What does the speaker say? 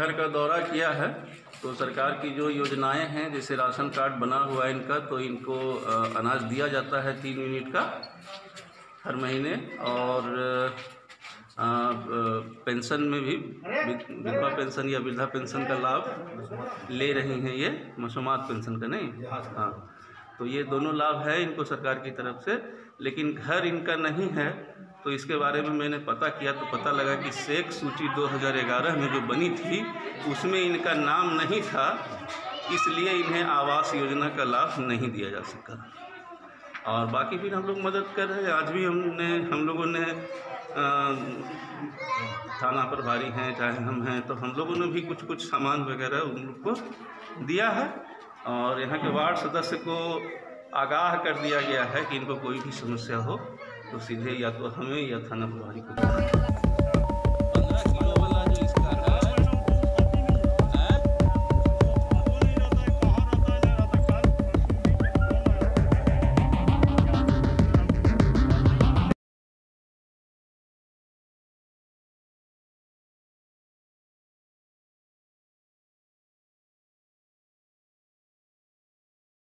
घर का दौरा किया है तो सरकार की जो योजनाएं हैं जैसे राशन कार्ड बना हुआ है इनका, तो इनको अनाज दिया जाता है 3 यूनिट का हर महीने। और पेंशन में भी विधवा पेंशन या वृद्धा पेंशन का लाभ ले रही हैं, ये मसूमात पेंशन का नहीं। हाँ, तो ये दोनों लाभ है इनको सरकार की तरफ से। लेकिन घर इनका नहीं है तो इसके बारे में मैंने पता किया तो पता लगा कि शेख सूची 2011 में जो बनी थी उसमें इनका नाम नहीं था, इसलिए इन्हें आवास योजना का लाभ नहीं दिया जा सका। और बाकी फिर हम लोग मदद कर रहे हैं। आज भी हम लोगों ने थाना प्रभारी हैं चाहे हम हैं, तो हम लोगों ने भी कुछ कुछ सामान वगैरह उन लोग को दिया है। और यहाँ के वार्ड सदस्य को आगाह कर दिया गया है कि इनको कोई भी समस्या हो तो सीधे या तो हमें या थाना प्रभारी को